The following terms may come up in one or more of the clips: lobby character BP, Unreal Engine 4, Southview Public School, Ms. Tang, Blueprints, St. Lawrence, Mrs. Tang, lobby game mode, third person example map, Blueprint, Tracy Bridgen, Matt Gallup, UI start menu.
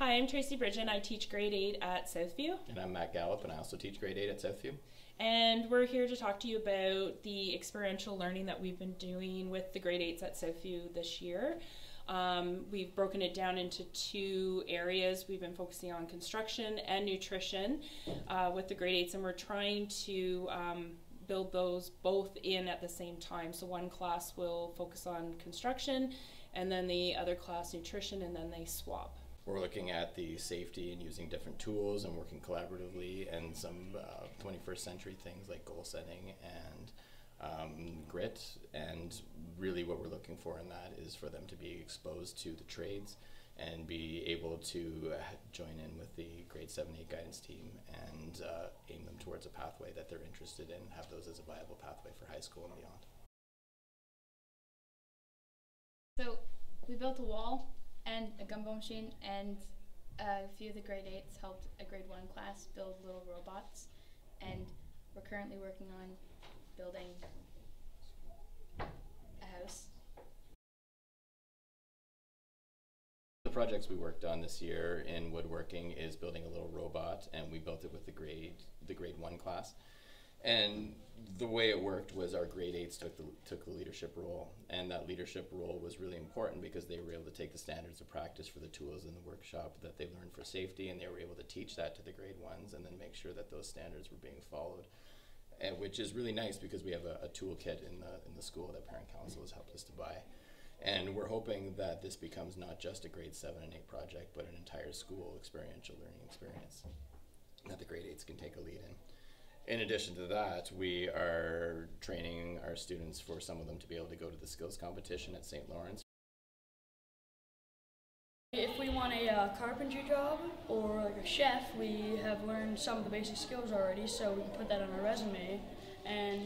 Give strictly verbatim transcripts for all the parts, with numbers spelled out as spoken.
Hi, I'm Tracy Bridgen. I teach grade eight at Southview. And I'm Matt Gallup, and I also teach grade eight at Southview. And we're here to talk to you about the experiential learning that we've been doing with the grade eights at Southview this year. Um, we've broken it down into two areas. We've been focusing on construction and nutrition uh, with the grade eights, and we're trying to um, build those both in at the same time. So one class will focus on construction, and then the other class nutrition, and then they swap. We're looking at the safety and using different tools and working collaboratively, and some uh, twenty-first century things like goal setting and um, grit. And really what we're looking for in that is for them to be exposed to the trades and be able to uh, join in with the grade seven eight guidance team and uh, aim them towards a pathway that they're interested in, and have those as a viable pathway for high school and beyond. So we built a wall and a gumball machine, and a few of the grade eights helped a grade one class build little robots, and we're currently working on building a house. The projects we worked on this year in woodworking is building a little robot, and we built it with the grade the grade one class. And the way it worked was our grade eights took the, took the leadership role, and that leadership role was really important because they were able to take the standards of practice for the tools in the workshop that they learned for safety, and they were able to teach that to the grade ones and then make sure that those standards were being followed, and which is really nice because we have a, a toolkit in the, in the school that Parent Council has helped us to buy. And we're hoping that this becomes not just a grade seven and eight project, but an entire school experiential learning experience that the grade eights can take a lead in. In addition to that, we are training our students, for some of them to be able to go to the skills competition at Saint Lawrence. If we want a uh, carpentry job or like a chef, we have learned some of the basic skills already, so we can put that on our resume. And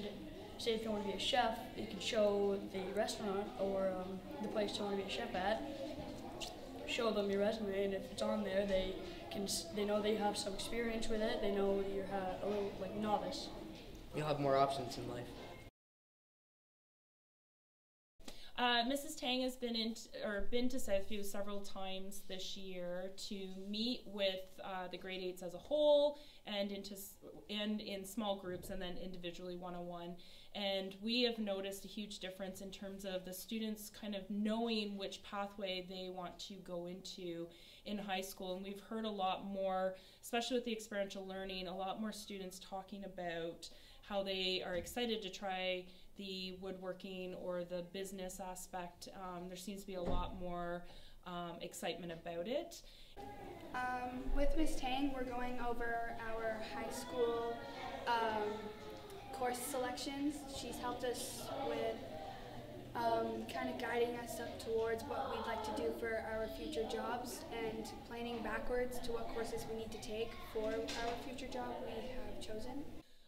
say if you want to be a chef, you can show the restaurant or um, the place you want to be a chef at, show them your resume, and if it's on there, they can they know they have some experience with it. They know you're a little like novice. You'll have more options in life. Uh, Missus Tang has been in or been to Southview several times this year to meet with uh, the grade eights as a whole, and into and in small groups, and then individually one-on-one. And we have noticed a huge difference in terms of the students kind of knowing which pathway they want to go into in high school. And we've heard a lot more, especially with the experiential learning, a lot more students talking about how they are excited to try the woodworking or the business aspect. Um, there seems to be a lot more um, excitement about it. Um, with Miz Tang, we're going over our high school um, course selections. She's helped us with um, kind of guiding us up towards what we'd like to do for our future jobs, and planning backwards to what courses we need to take for our future job we have chosen.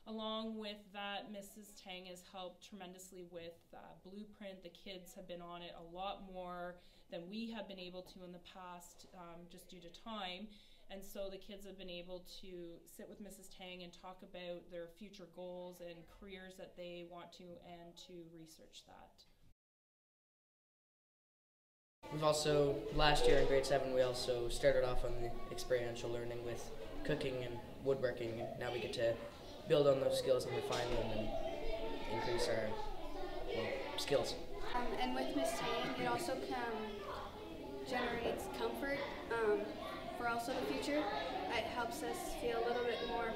Along with that, Missus Tang has helped tremendously with uh, Blueprint. The kids have been on it a lot more than we have been able to in the past, um, just due to time. And so the kids have been able to sit with Missus Tang and talk about their future goals and careers that they want to, and to research that. We've also, last year in grade seven, we also started off on the experiential learning with cooking and woodworking, and now we get to build on those skills and refine them and increase our well, skills. Um, and with Miz Tane, it also um, generates comfort um, for also the future. It helps us feel a little bit more